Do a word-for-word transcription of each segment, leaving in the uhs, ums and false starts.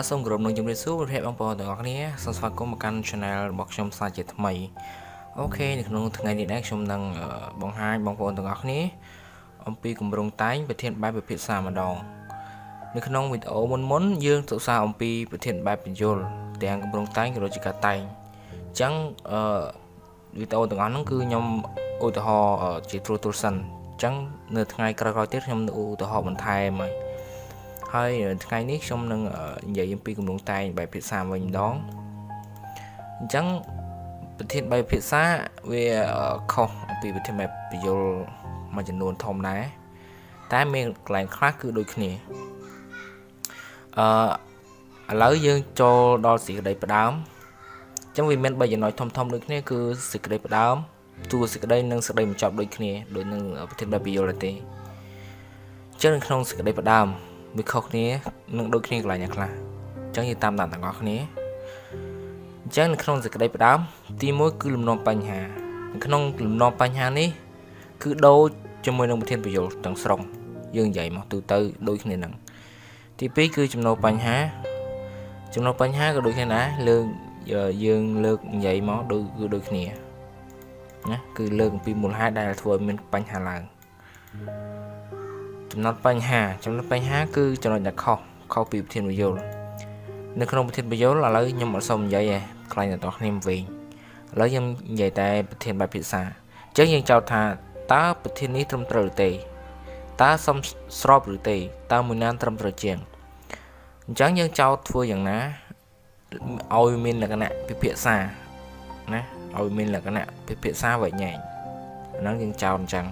Bắt sông gồm nội dung đề xuất hẹp ông bò từ ngọc nía, sẵn sàng có một căn channel bọc trong xa chết mày. Ok, được nông thường ngày điện đắc trong năng bóng hai bóng bò từ ngọc nía. Ông Pi cùng rồng tái về thiện bài về phía xa mà đòn. Được nông vịt ổ muốn muốn dương tụ xa ông Pi về thiện bài về dồn, tiền cùng rồng tái rồi chỉ cả tay. Chẳng vịt ổ từ ngọc nó cứ nhom ô từ họ chỉ trôi trôi sần. Chẳng nửa ngày cà roi tiết nhom ô từ họ mình thay mày. Hay ngày nít xong nâng dạy em cùng đồng tay bài phía xa mình đón chẳng thiên bài phía xa về không vì thiên bài vô mà chẳng luôn thông đá ta mình lại khác cứ đôi khi lỡ dương cho đo xịt đầy bà đám chẳng vì mình bây giờ nói thông thông được này cứ xịt đầy bà đám tu xịt đây nâng xịt đầy một chọc đôi khi đối nâng thiên bài vô là thế chẳng không xịt đầy bà đám bị khóc nè nâng đôi khi lại nhạc là chẳng như tam đàn tặng ngọc nè chẳng không dịch đây phải đám tí mối cứ lùm non bánh hà không lùm non bánh hà ní cứ đâu cho môi nông thiên bị dột tặng sòng dương dậy mà từ từ đôi khi nặng thì phí cứ chùm nô bánh hà chùm nô bánh hà có đôi khi nã lương giờ dương lược dậy mà đôi cứ đôi khi nè cứ lương pi một hai đây là thôi mình bánh hà làng nó bánh hà trong nó bánh hà cứ cho nó nhặt kho kho bị thiên bị dồn nếu không bị thiên bị dồn là lấy nhầm ở sông vậy vậy lại là toàn niềm vui lấy nhầm vậy tại thiên bài bị xa chứ nhưng chào thà ta bị thiên ní trong trời tề ta xong sọp rồi tề ta muốn ăn trong trời chieng chẳng nhưng chào thua chẳng ná ôi mình là cái nạn bị bị xa nè ôi mình là cái nạn bị bị xa vậy nhảy nó nhưng chào chẳng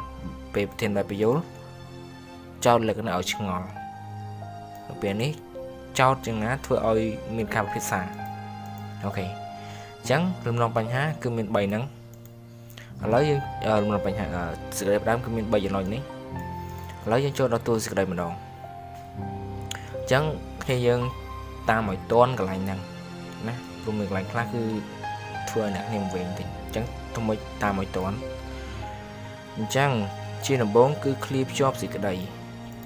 bị thiên bài bị dồn chào là cái nào chừng ngọn đặc biệt này chào chừng ná thưa ơi mình khám phía xa ok chẳng lùm lòng bánh há cứ mình bày nắng lấy lùm lòng bánh há sự đẹp đám cứ mình bày giờ nói ní lấy cho đó tôi sự đầy mà đòn chẳng khi dân ta mọi toan cả lành năng nè cùng mình lành khác cứ thưa nặng niềm vui thì chẳng thông mới ta mọi toán chẳng chỉ là bốn cứ clip shop gì cái đấy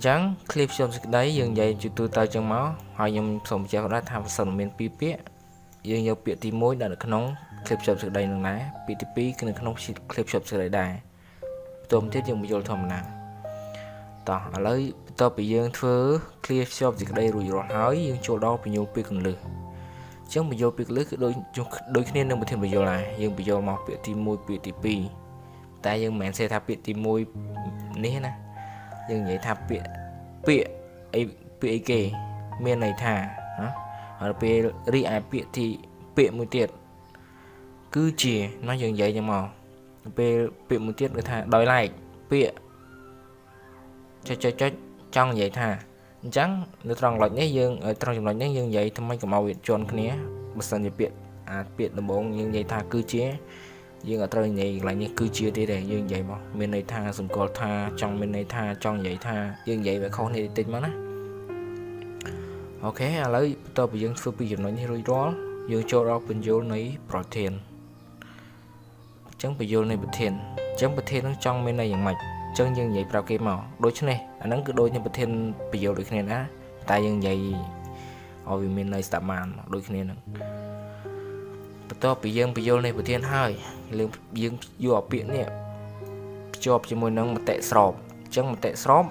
chẳng clip xong đấy dừng dậy chụp tôi tay chân máu họ nhầm sống chéo đã tham sầm miền pi pía dừng dọc pịa tí mối đã được nóng clip xong sự đầy nóng lá ptp cái nóng clip xong sự đầy đài tôm thiết dùng video thầm nè tỏ lấy tao bị dương thứ clip xong dịch đây rồi rồi hỏi dương chỗ đó bị nhiều pi cần lừa chẳng bị vô việc lứa đôi đôi khi nên một thêm bị vô lại dương bị vô mọc pịa tí mối ptp tại dương mẹ xe tháp pịa tí mối nè nè nhưng vậy thà bịa bịa bịa kề miền này thà ở bịa ri ai bịa thì bịa một tiệt cứ chỉ nó dừng vậy cho màu bịa bịa một tiệt người thà đói lại bịa cho cho cho trong vậy thà trắng nó tròn lợn nhé dương ở trong lợn nhé dương vậy thằng mấy cái màu việt tròn cái nhé bớt sang thì bịa à bịa là bốn nhưng vậy thà cứ chế dương ở trong này là những cư chia đi để dương vậy mà miền này tha dùng cột tha trong miền này tha trong vậy tha dương vậy mà không thể tin mà nó ok lấy tôi bị dương phơi bị dập nói như rồi đó dương cho đó bên vô này protein trứng bị vô này protein trứng protein nó trong miền này dạng mạch trứng dương vậy vào kia màu đôi chỗ này nó cứ đôi như protein bị vô đôi khi này đã tại dương vậy ở vì miền này tạm màn đôi khi này tôi bị dương bị vô này của thiên hai lương dương vô biển nè cho chỉ muốn nâng một tệ sọp chẳng một tệ sọp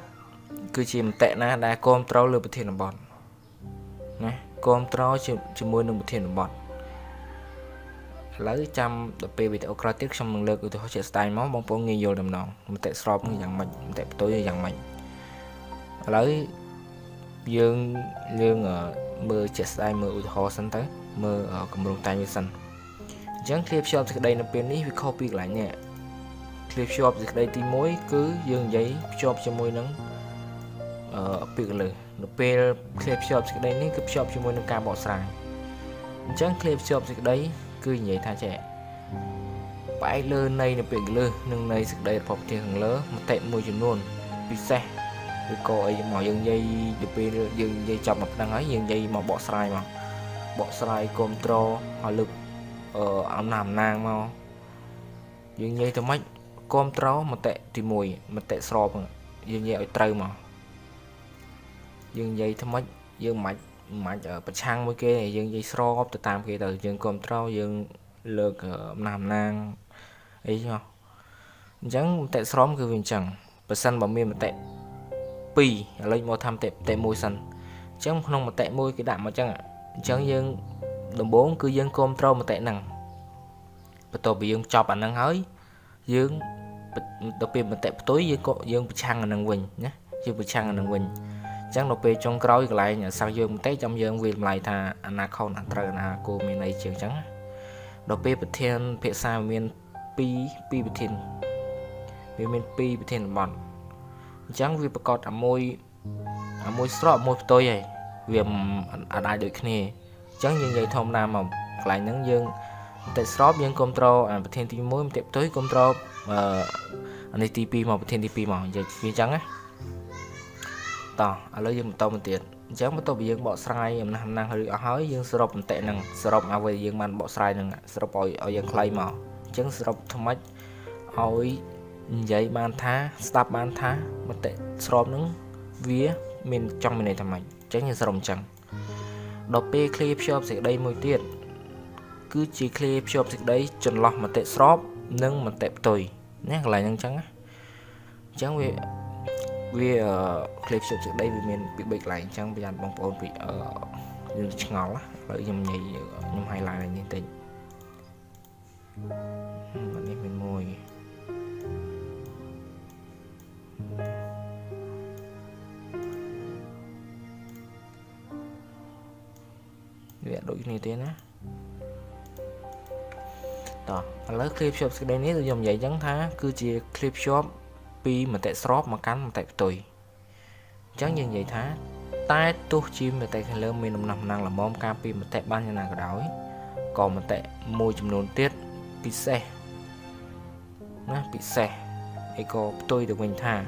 cứ chỉ một tệ na đã control lừa của thiên bọn nè control chỉ chỉ muốn nâng một thiên bọn lấy trăm đập bê bị tàu cratic trong đường lừa của tôi sẽ style máu bóng bóng nghi vô đầm nòng một tệ sọp như dạng mạnh một tệ tối như dạng mạnh lấy dương lương ở mưa chết style mưa của họ sẵn tới mưa ở cầm đồng tay như sẵn chẳng clip shop thì đây là bên ý vì copy lại nhẹ clip shop thì đây thì mối cứ dương giấy shop cho môi nắng ở việc lửa nó pê clip shop thì đây clip shop cho môi nắng ca bỏ xài chẳng clip shop thì đây cứ vậy tha trẻ bãi lơ này là biển lơ nhưng này sức đầy phọc thì hằng lỡ một tệ môi trường luôn bị xe vì cô ấy mọi dân dây được dừng dây chọc mặt đang ấy dừng dây mà bỏ sai mà bỏ sai control họ lực ở ông làm nàng mau dừng dây tấm mách control một tệ thì mùi một tệ sọp dừng dây trời mà dừng dây tấm mách dừng mạch mạch ở trang với kia này dừng dây sọp từ tam kia từ dừng control dừng lực làm nàng ấy cho chẳng tệ sọp cứ bình chẳng và sân bảo miên một tệ pi lên mô tham tệ tệ môi sân chẳng không mà tệ môi cái đạm mà chẳng ạ chẳng dân đồng bốn cứ dân control mà tệ năng và tôi bị dân chọc ảnh năng hới dân đầu tiên mình tệ tối dân có dân trang năng quỳnh nhé dân trang năng quỳnh chẳng đầu tiên trong cõi lại nhà sao dân tới trong dân viên lại thà anh không anh trời là cô miền này trường trắng đầu tiên thiên phía xa miền pi pi thiên miền pi thiên bọn chẳng vì bà con ở môi ở môi sọ môi tôi vậy vì ở đại đội kia chẳng như vậy thông nam mà lại nắng dương tại sọ dương control à thiên thì mối tiếp tới control mà này tê pê mà thiên tê pê mà giờ phía trắng á tỏ ở lấy dương một tàu một tiền chẳng một tàu bị dương bỏ sai em nam năng hơi hói dương sọ một tệ năng sọ mà về dương man bỏ sai năng sọ bồi ở dương clay mà chẳng sọ thông mạch hói vậy ban thá stop ban thá một tệ sọp nướng vía mình trong mình này thầm mạnh tránh như sọp chẳng đọc pe clip shop sẽ đây môi tiền cứ chỉ clip shop sẽ đây chuẩn lọt một tệ sọp nâng một tệ tồi nhé lại nâng trắng trắng về về clip shop sẽ đây vì mình bị bệnh lại trắng bây giờ bóng bóng bị ở ngó lợi nhầm nhảy nhầm hay lại là nhìn tình mình môi vậy đội này thế nhá, đó lấy clip shop đây nít tôi dùng vậy chẳng thá, cứ chia clip shop pi mà tại shop mà cắn mà tại tùy, chẳng như vậy thá, tai tu chim mà tại lơ mình nằm nằm năng là mom cam pi mà tại ban như nào cả đói, còn mà tại môi chùm nôn tiết bị xe, nè bị xe, ấy có tôi được mình thả,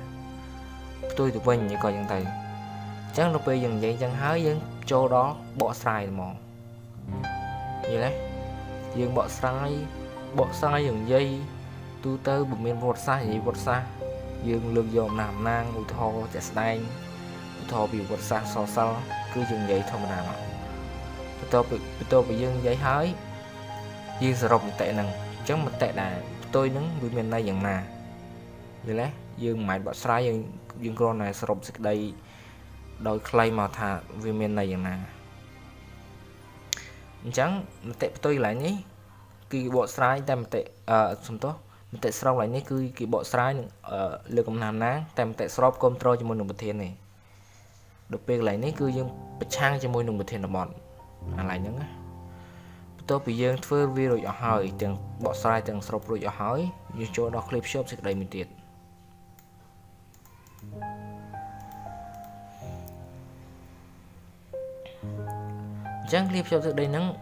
tôi được mình ấy coi chẳng thầy, chẳng nó bây dừng vậy chẳng hái dừng chỗ đó bỏ sai mà vậy đấy dừng bỏ sai bỏ sai dừng dây tu tơ bụng miền vọt xa gì vọt xa dừng lược dòm làm nang u thò chặt tay u thò bị vọt xa so so cứ dừng vậy thôi mà nào tôi bị tôi bị dừng vậy hái dừng sọp một tệ năng chẳng một tệ là tôi đứng bụng miền đây dừng nà vậy đấy dừng mãi bỏ sai dừng dừng con này sọp sực đây đôi clay mà thả vì miền này dừng nà chẳng tệ tôi lại nhé kỳ bộ sai tem tệ xong tốt tệ sau lại nhé cứ kỳ bộ sai lực công làm nắng tem tệ shop control cho môi nồng bật thiên này được việc lại nhé cứ dương trang cho môi nồng bật thiên là bọn lại những tôi bị dương phơi vi rồi hỏi từng bộ sai từng shop rồi hỏi như chỗ đó clip shop sẽ đầy mình tiền chẳng clip cho đây nắng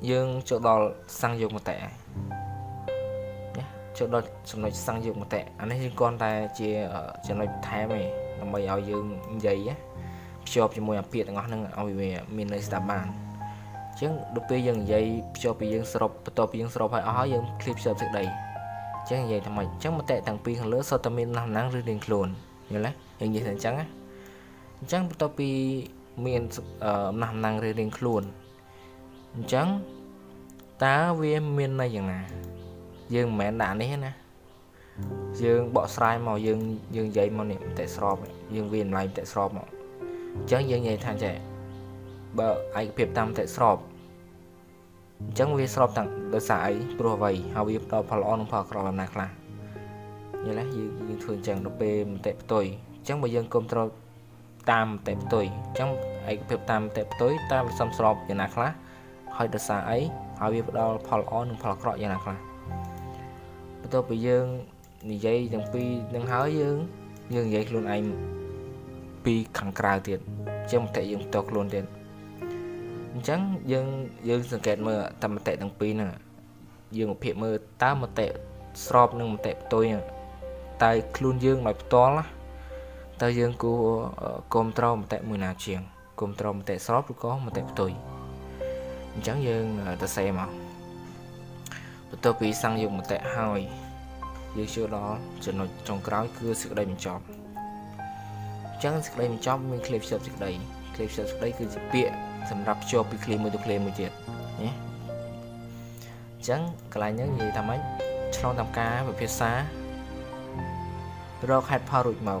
dương chỗ đo sang dùng một tệ chỗ đo xong rồi sang dùng một tệ anh ấy con ta chia ở cho nó thái mày nó mày ao dương giấy á cho cho mày biệt ngọt nâng ao về miền này đạp bàn chứ đôi khi dừng giấy cho bị dương sọp to bị dương sọp phải ó dương clip cho trước đây chứ vậy thằng mày chắc một tệ thằng pi thằng lỡ sau tao miền làm nắng rơi đèn cồn như thế hình như thằng trắng á trắng to pi miền nằm năng rơi lên luôn chẳng tá viên miền này dừng nè dừng mẹ đã đấy nè dừng bỏ sai màu dừng dừng dây màu niệm tại shop dừng viên lại tại shop chẳng dừng dây thang trẻ bờ ai việc tam tại shop chẳng vì shop tặng đôi sải pro vậy hầu việc đó phải on phải làm nạc là như thế dừng thường chẳng được bê tại tôi chẳng bao dừng control tam tẹp tuổi trong ấy việc tam tẹp tối tam xăm xọp như nào khác hỏi được xa ấy hỏi việc đó phải on phải cọ như nào khác tôi bị dương như vậy chẳng pi đang hái dương dương vậy luôn anh pi khẳng cào tiền trong thể dương tộc luôn tiền chẳng dương dương sừng kẹt mờ tầm tệ tầng pin nè dương một phiền mờ tám một tệ sọp nâng một tệ tôi nè tại luôn dương mày to lá tại dương cô control một tệ mười nào chuyện control một tệ sọp có một tệ tôi chẳng dương ta xe mà tôi bị sang dương một tệ hai dương chỗ đó chỉ nói trong cái cứ sự đây mình chọn chẳng sự đây mình chọn mình clip sự đây clip sự đây cứ bịa สำหรับชั่วพิคลีมือทุกคลีมือទៀតនេះ ឆ្លងតាមការវិភាសារកខេតផលរួចមក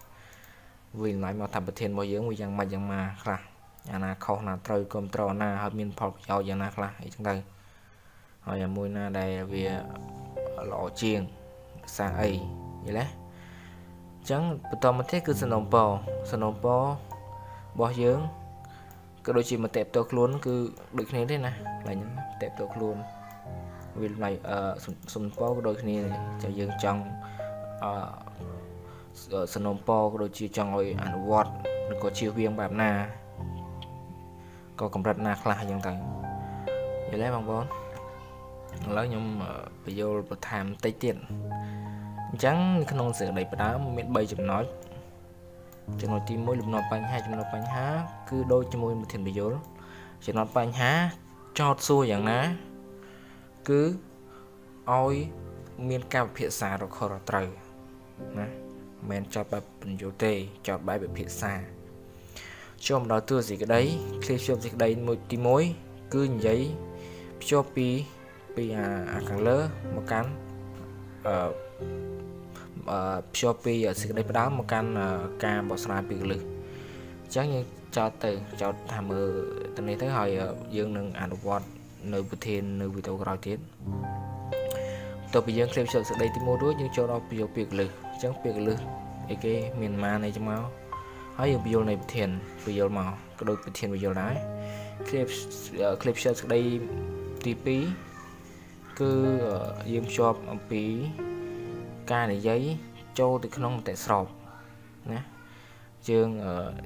មួយមធិនប្រយោលចំណុចបញ្ហា Shopee ở sự đây đó một căn ca bỏ xài bị lực chắc như cho từ cho tham mưu tâm lý tới hỏi dương nâng ảnh quạt nơi bụi thiên nơi bụi tàu gọi thiết tôi bị dân xem sự đây thì mua đuối nhưng cho đó biểu biệt lực chẳng biệt lực cái miền ma này cho máu hỏi video này thiền video màu có đôi bụi thiên video lái clip clip show sự đây tí cứ dương shop phí ca để giấy cho từ khung một tệ sọp nè dương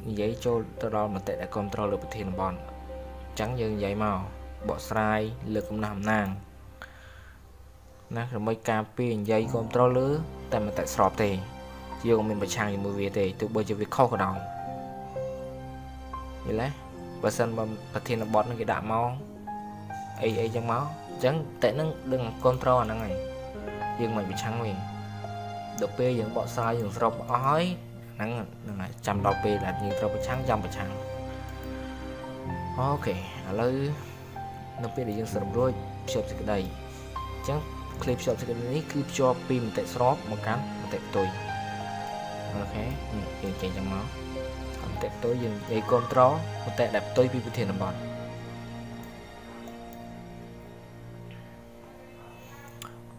giấy cho tôi đo một tệ đã control được thiên bọn trắng dương giấy màu bỏ sai lực cũng làm nàng nè rồi mấy copy giấy control lứa tại một tệ sọp thì dương mình phải sang một việc thì tôi bây giờ việc khó khăn đầu vậy đấy và sân bầm thiên bọn nó cái đạm màu ấy ấy trong máu trắng tệ nó đừng control năng này dương mình bị trắng mình đọc p dương bỏ sai dương sọp ói nắng là chăm đọc p là dương sọp trắng chăm bị trắng ok lấy đọc p để dương sọp rồi sọp từ cái đây trắng clip sọp từ cái này clip cho p một tệ sọp một cán một tệ tôi ok dương chạy trong máu một tệ tôi dương dây control một tệ đẹp tôi bị thiên làm bọn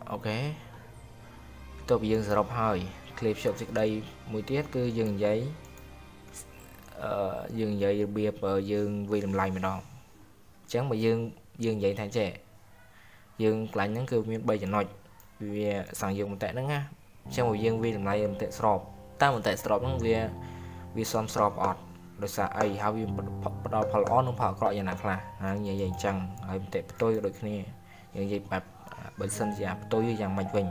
ok tôi bị dừng sờ rộp hơi clip shop trước đây mùi tiết cứ dừng giấy dừng giấy biệp dừng vì làm lành mà đó chẳng mà dừng dừng giấy tháng trẻ dừng lại những cư miếng bây giờ nói vì sẵn dừng một tệ nữa nha chẳng mà dừng vì làm lành một tệ sọp ta một tệ sọp nó vì vì xong sọp ọt rồi xa ấy hào vì bắt đầu phá lõn không phá gọi là là như vậy chẳng hãy tệ tôi được nè những dịp bạp bởi sân giảm tôi như dạng mạch vinh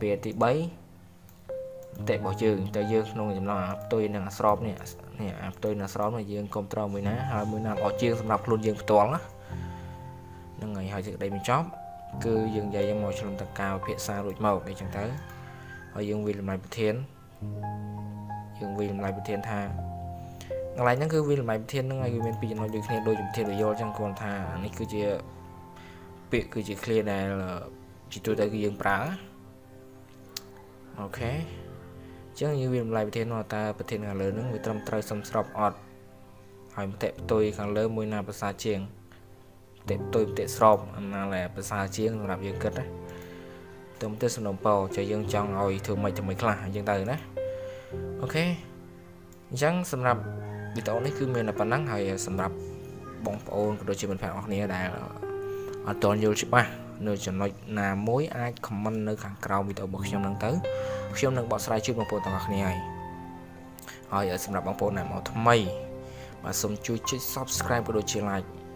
về thì bấy tệ bỏ trường tệ dương nông là tôi là sọp nè nè tôi là sọp này dương control mình á hai mươi năm ở chiên lập luôn dương toán á nên ngày hỏi sự đây mình chóp cứ dương dây màu trong tầng cao phía xa rụt màu để chẳng tới ở dương vì mày thiên dương vì mày thiên tha lại những cứ vì mày thiên nó ngay bên pin nó dương thiên đôi chủng thiên rồi chẳng còn tha này cứ chia việc cứ chỉ clear này là chỉ tôi đã ghi dương prá ok chẳng như việc lại thế nào ta có thể là lớn nước người trong trời xong sọp ọt hỏi một tệ tôi càng lớn mùi nào và xa trường để tôi để sọp là bây giờ chiên làm dương kết đấy tôi muốn tới sân đồng bầu cho dương cho ngồi thường mày thường mày là dương từ đó ok chẳng sầm rập bị tổn đấy cứ miền là bản năng hay sầm rập bóng ôn đôi chỉ mình phải học này đã ở toàn nhiều chứ ba nơi chọn nói là mối ai comment nơi càng cao bị tổn bực trong lần tới trong lần bỏ sai chưa bằng bộ tàu học này hỏi ở sầm rập bóng ôn này màu thâm mây và xong chui chích subscribe của đôi chỉ like